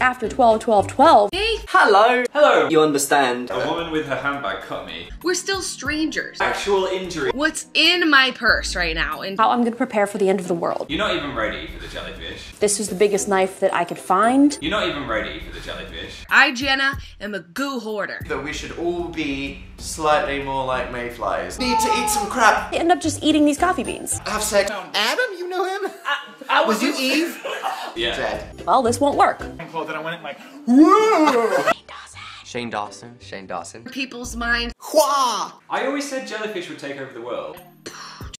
after 12-12-12. Hey! Hello! Hello! You understand. A woman with her handbag cut me. We're still strangers. Actual injury. What's in my purse right now? And how I'm gonna prepare for the end of the world. You're not even ready for the jellyfish. This was the biggest knife that I could find. You're not even ready for the jellyfish. I, Jenna, am a goo hoarder. That we should all be slightly more like mayflies. Need to eat some crap. They end up just eating these coffee beans. Have sex. Adam, you know him? I was you Eve? Yeah. Dead. Well, this won't work. Well, then I went in like, whoa! Shane Dawson. People's mind. Hua! I always said jellyfish would take over the world.